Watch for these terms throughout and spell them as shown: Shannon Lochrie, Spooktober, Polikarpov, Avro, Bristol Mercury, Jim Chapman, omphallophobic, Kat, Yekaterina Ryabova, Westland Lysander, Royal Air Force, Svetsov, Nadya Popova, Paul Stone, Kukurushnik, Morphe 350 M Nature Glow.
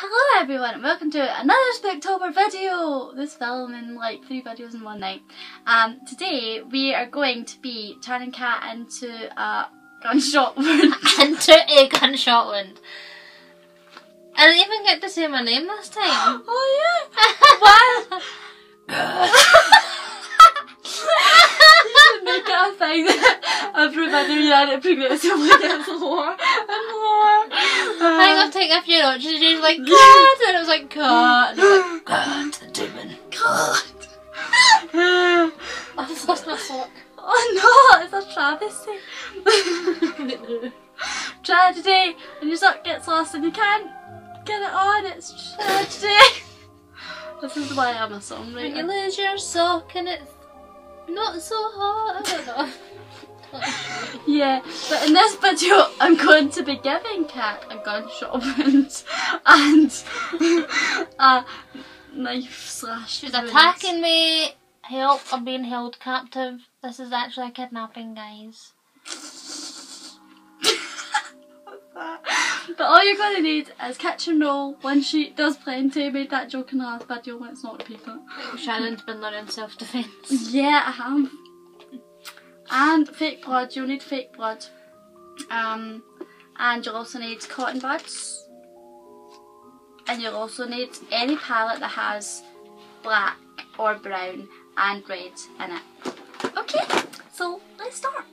Hello everyone and welcome to another Spooktober video! This film in like 3 videos in one night. Today we are going to be turning Kat into a gunshot wound. I didn't even get to say my name last time. Oh yeah! You should make it a thing that every video you add it progressively gets more and more. I think I've taken a few notes and she was like, Kat! And it was like, Kat! And I was like, Kat, the demon, Kat! I've just lost my sock. Oh no, it's a travesty. Tragedy, and your sock gets lost and you can't get it on, it's tragedy. This is why I'm a songwriter. And you lose your sock and it's not so hot, I don't know. Yeah, but in this video I'm going to be giving Kat a gunshot wound and a knife slash. She's attacking me. Help, I'm being held captive. This is actually a kidnapping, guys. What's that? But all you're going to need is catch and roll, one sheet, there's plenty. Made that joke in the last video, let's not repeat it. Shannon's been learning self-defence. Yeah, I have. And fake blood, you'll need fake blood. And you'll also need cotton buds. And you'll also need any palette that has black or brown and red in it. Okay, so let's start.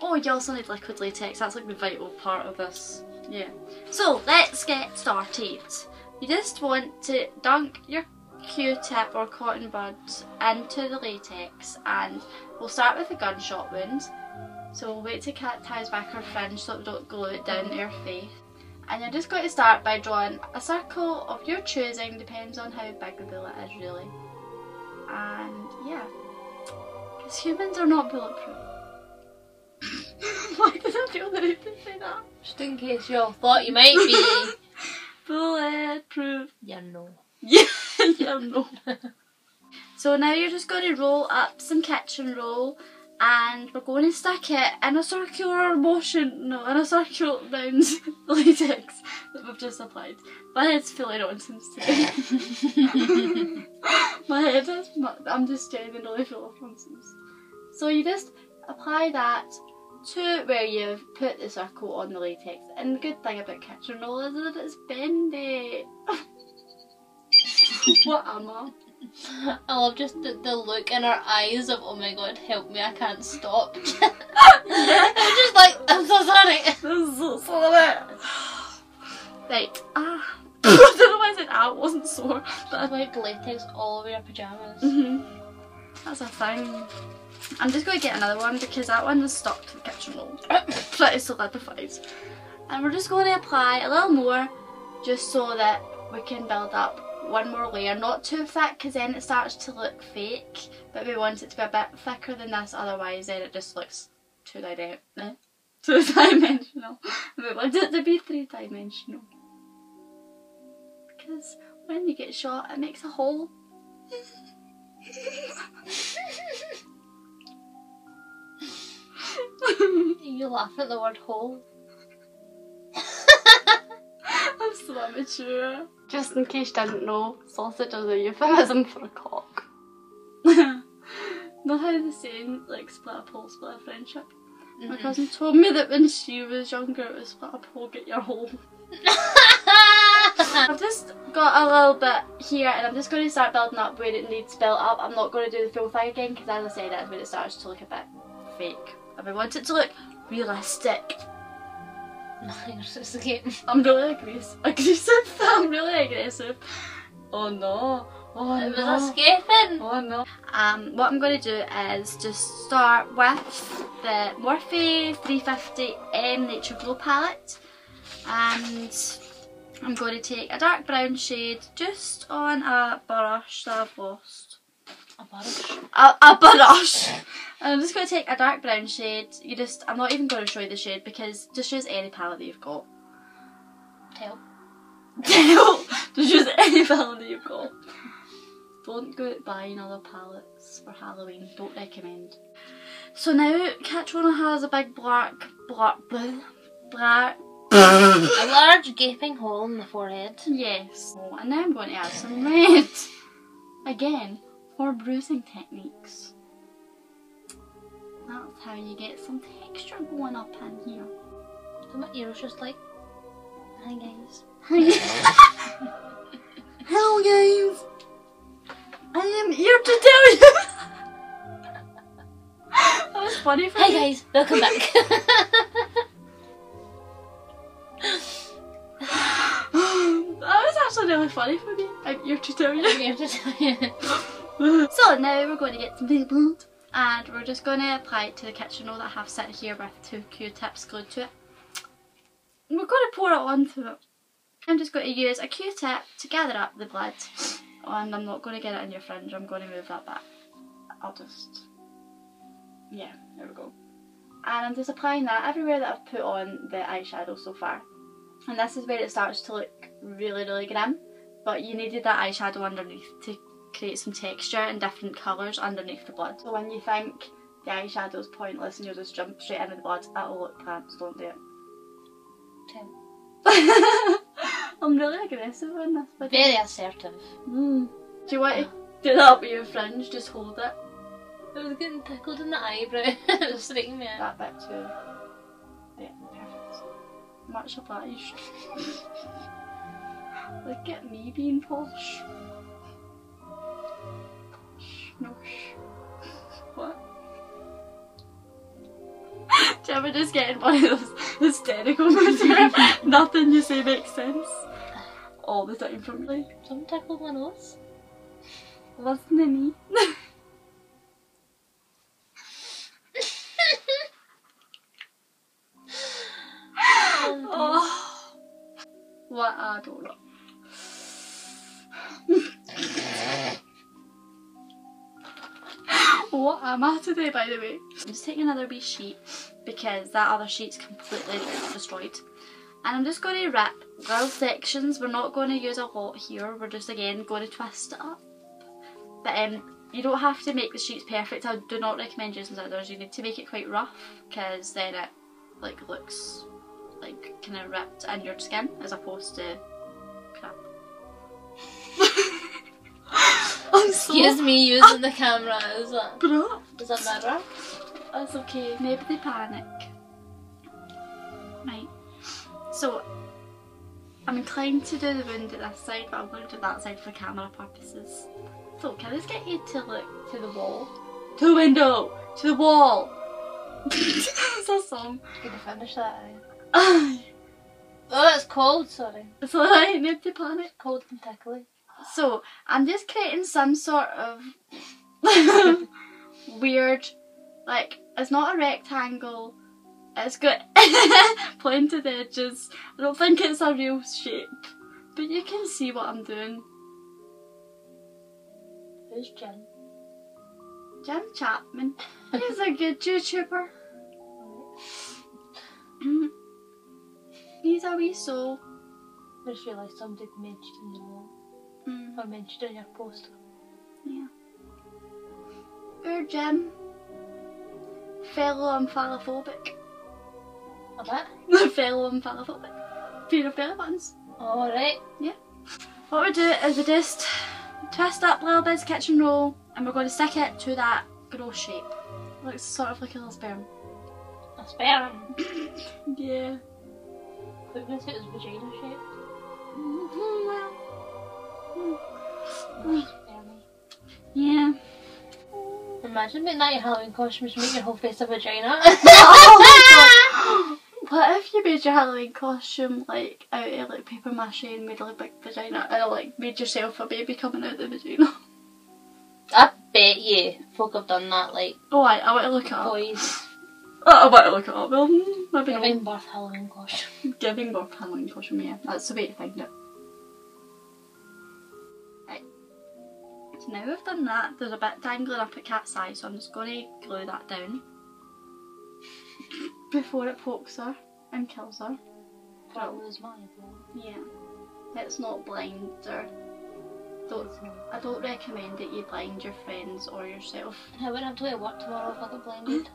Oh, you also need liquid latex, that's like the vital part of this. Yeah. So let's get started. You just want to dunk your Q-tip or cotton bud into the latex, and we'll start with a gunshot wound. So we'll wait till Kat ties back her fringe so we don't glue it down to her face. And you're just going to start by drawing a circle of your choosing, depends on how big the bullet is really. And yeah, because humans are not bulletproof. Why did I feel the need to say that? Just in case you all thought you might be. Bulletproof. Yeah, no. Yeah. Yeah, no. So now you're just going to roll up some kitchen roll, and we're going to stick it in a circular motion, no, in a circular round latex that we've just applied. My head's full of nonsense today. My head is, I'm just genuinely full of nonsense. So you just apply that to where you've put the circle on the latex, and the good thing about kitchen roll is that it's bendy. What am I? I love just the look in her eyes of, oh my god, help me, I can't stop. I'm just like, I'm so sorry. I'm so sorry. Right, ah. I don't know why I said ah, it wasn't sore. But I wiped latex all over your pyjamas. That's a thing. I'm just going to get another one because that one was stuck to the kitchen roll. Pretty solidified. And we're just going to apply a little more just so that we can build up one more layer, not too thick because then it starts to look fake, but we want it to be a bit thicker than this, otherwise then it just looks two-dimensional. We want it to be three-dimensional because when you get shot it makes a hole. You laugh at the word hole. I'm so immature. Just in case you didn't know, sausage is a euphemism for a cock. Not how the saying, like, split a pole, split a friendship. My cousin told me that when she was younger it was split a pole, get your hole. I've just got a little bit here and I'm just going to start building up where it needs built up. I'm not going to do the full thing again because, as I said, that's when it starts to look a bit fake. And we want it to look realistic. I'm really aggressive. I'm really aggressive. Oh no. Oh no. It was escaping. Oh no. What I'm going to do is just start with the Morphe 350 M Nature Glow palette. And I'm going to take a dark brown shade just on a brush that I've lost. A brush? A brush! I'm just going to take a dark brown shade. You just, I'm not even going to show you the shade because just use any palette that you've got. Tell. Just use any palette that you've got. Don't go out buying other palettes for Halloween. Don't recommend. So now Kat has a big black A large gaping hole in the forehead. Yes. Oh, and now I'm going to add some red. Again, for bruising techniques. That's how you get some texture going up in here. So my ears just like, hi guys. Hello guys. I am here to tell you. That was funny for me. Hi guys, welcome back. That was actually really funny for me. I'm here to tell you. I'm here to tell you. So now we're going to get some paint. And we're just going to apply it to the kitchen roll that I have set here with two Q-tips glued to it. And we're going to pour it onto it. I'm just going to use a Q-tip to gather up the blood. Oh, and I'm not going to get it in your fringe, I'm going to move that back. I'll just... yeah, there we go. And I'm just applying that everywhere that I've put on the eyeshadow so far. And this is where it starts to look really, really grim. But you needed that eyeshadow underneath to create some texture and different colours underneath the blood. So when you think the eyeshadow's pointless and you'll just jump straight into the blood, that'll look pants, don't do it. Okay. I'm really aggressive on this video. Very assertive. Mm. Do you want to do that with your fringe? Just hold it. I was getting tickled in the eyebrow. It was freaking me out. That bit too. Yeah, perfect. Much obliged. Look at me being posh. What? Do you ever just get in one of those hysterical moods where nothing you say makes sense? All the time from me. Someone tickled my nose. Listen to me. Oh. What a donut. What am I today, by the way? I'm just taking another wee sheet because that other sheet's completely destroyed. And I'm just going to rip little sections. We're not going to use a lot here. We're just, again, going to twist it up. But you don't have to make the sheets perfect. I do not recommend using scissors. You need to make it quite rough because then it like looks like kind of ripped in your skin as opposed to crap. Excuse me using the camera as well. Bro. Does that matter? That's okay, maybe they panic. Right. So, I'm inclined to do the wound at this side, but I'm going to do that side for camera purposes. So, can I just get you to look to the wall? To the window! To the wall! It's a song. I'm going to finish that out. Oh, it's cold, sorry. It's alright, maybe they panic. It's cold and tickly. So, I'm just creating some sort of weird, like, it's not a rectangle, it's got pointed edges. I don't think it's a real shape, but you can see what I'm doing. Who's Jim? Jim Chapman. He's a good YouTuber. He's a wee soul. I just realised somebody mentioned him all. I mentioned in your poster. Yeah. Poor Jim. Fellow omphallophobic. A what? Fellow omphallophobic. Fear of belly buttons. Alright. Yeah. What we do is we just twist up little bits kitchen roll and we're going to stick it to that gross shape. It looks sort of like a little sperm. A sperm? Yeah. I was going to say it was vagina shaped. Well. Yeah. Imagine being at your Halloween costume to make your whole face a vagina. Oh my god. What if you made your Halloween costume like out of like paper mache and made like a big vagina and like made yourself a baby coming out of the vagina? I bet you folk have done that like. Oh, I want to look it up. Boys. I want to look it up. Well, maybe giving birth Halloween costume. Giving birth Halloween costume, yeah. That's the way to find it. Now we've done that, there's a bit dangling up at Kat's eye, so I'm just going to glue that down before it pokes her and kills her. That'll lose my eyeball. Yeah, let's not blind her. I don't recommend that you blind your friends or yourself. I wouldn't have to go to work tomorrow if I got blinded.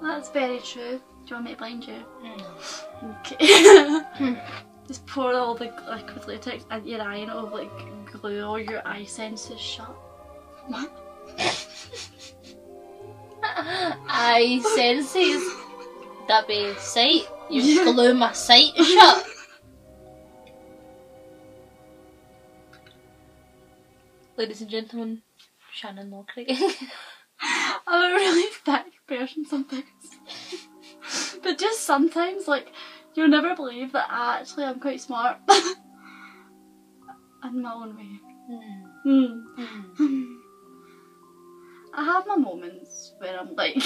Well, that's very true. Do you want me to blind you? No. Okay. Just pour all the liquid latex and your eye and it'll like glue all your eye senses shut. What? Eye senses? That'd be sight. You glue my sight shut. Ladies and gentlemen, Shannon Lochrie. I'm a really thick person sometimes. But just sometimes, like, you'll never believe that actually I'm quite smart. In my own way. Mm. Mm. Mm. I have my moments where I'm like,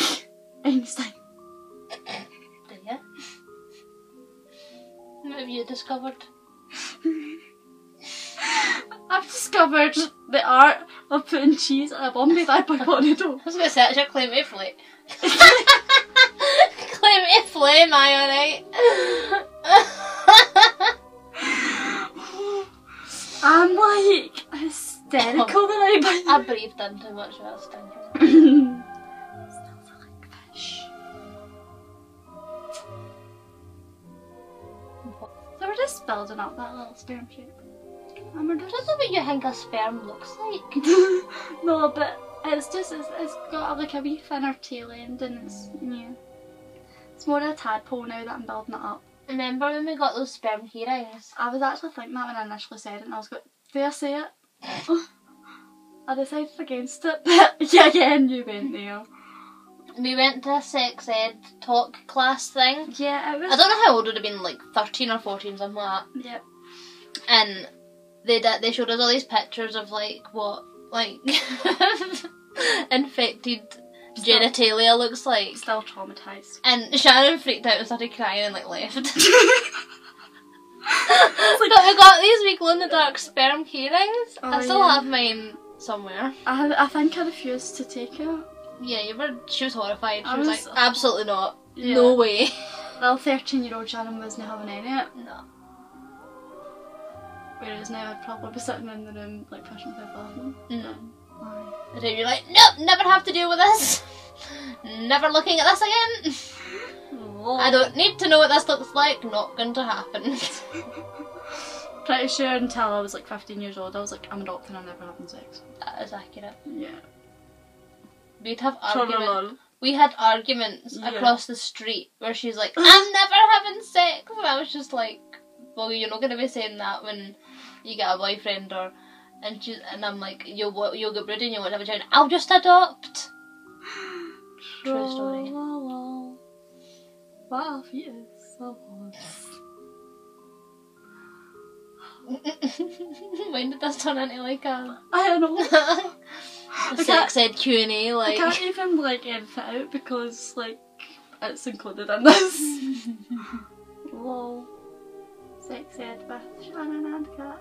Einstein. Do you? What have you discovered? I've discovered the art of putting cheese in a Bombay bag by Bonito. I was going to say, that's your claim to flame. Claim to flame, I alright? I'm like hysterical tonight. I breathed in too much without stinking. Smells like fish. So we're just building up that little sperm shape. I'm ridiculous. This is what you think a sperm looks like. No, but it's just, it's got like a wee thinner tail end and it's, yeah. It's more of a tadpole now that I'm building it up. Remember when we got those sperm hearings? I was actually thinking that when I initially said it and I was going, did I say it? I decided against it, but again you went there. We went to a sex ed talk class thing. Yeah, it was... I don't know how old it would have been, like 13 or 14, something like that. Yep. And... They showed us all these pictures of like what like infected still, genitalia looks like. Still traumatised. And Shannon freaked out and started crying and like left. But we got these wee glow in the dark sperm keyrings. Oh, I still have mine somewhere. I think I refused to take it. Yeah, you were. She was horrified. She was like, absolutely not. Yeah. No way. Well, 13-year-old Shannon wasn't having any of it. No. Whereas now I'd probably be sitting in the room like pushing through bottom. No. And then you're like, nope, never have to deal with this. Never looking at this again. Whoa. I don't need to know what this looks like. Not going to happen. Pretty sure until I was like 15 years old, I was like, I'm a doctor and I'm never having sex. That is accurate. Yeah. We'd have arguments. We had arguments across the street where she's like, I'm never having sex. And I was just like, well, you're not gonna be saying that when you get a boyfriend, or and I'm like, you'll get brooding, you won't have a child. I'll just adopt. True story. Wow, yes, so when did this turn into like a? I don't know. A sex ed Q&A, like I can't even like edit it out because like it's included in this. Lol. Sex Ed with Shannon and Kat.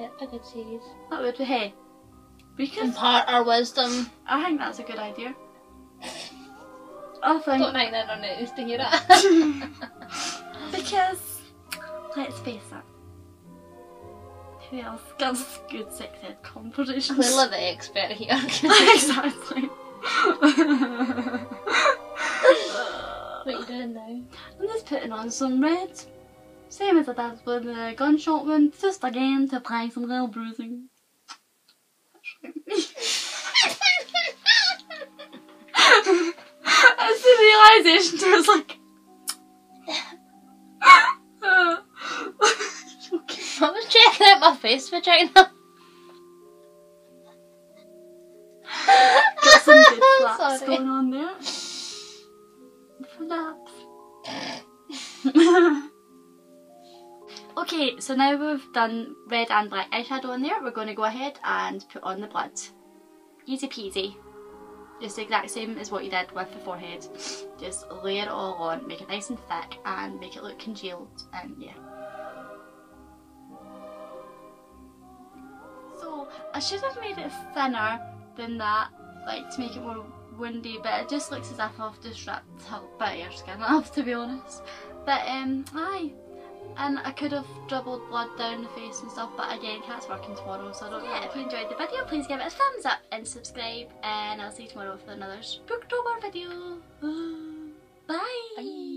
Yeah, a good series. That would be, hey, we can impart our wisdom. I think that's a good idea. I think. Don't think that on it is to hear it. Because, let's face it, who else does good sex ed conversations? Clearly the expert here. Exactly. What are you doing now? I'm just putting on some red. Same as I did with the gunshot wound, just again to apply some little bruising. That's the realisation, I was like... Okay. I was checking out my face vagina. Got some good flaps going on there. Flaps. Okay, so now we've done red and black eyeshadow on there, we're going to go ahead and put on the blood. Easy peasy. Just the exact same as what you did with the forehead. Just layer it all on, make it nice and thick and make it look congealed and yeah. So, I should have made it thinner than that, like to make it more windy, but it just looks as if I've just ripped a bit of your skin off, to be honest. But, aye. and I could have dribbled blood down the face and stuff, but again, Kat's working tomorrow, so I don't know. If you enjoyed the video, please give it a thumbs up and subscribe, and I'll see you tomorrow for another Spooktober video. Bye! Bye.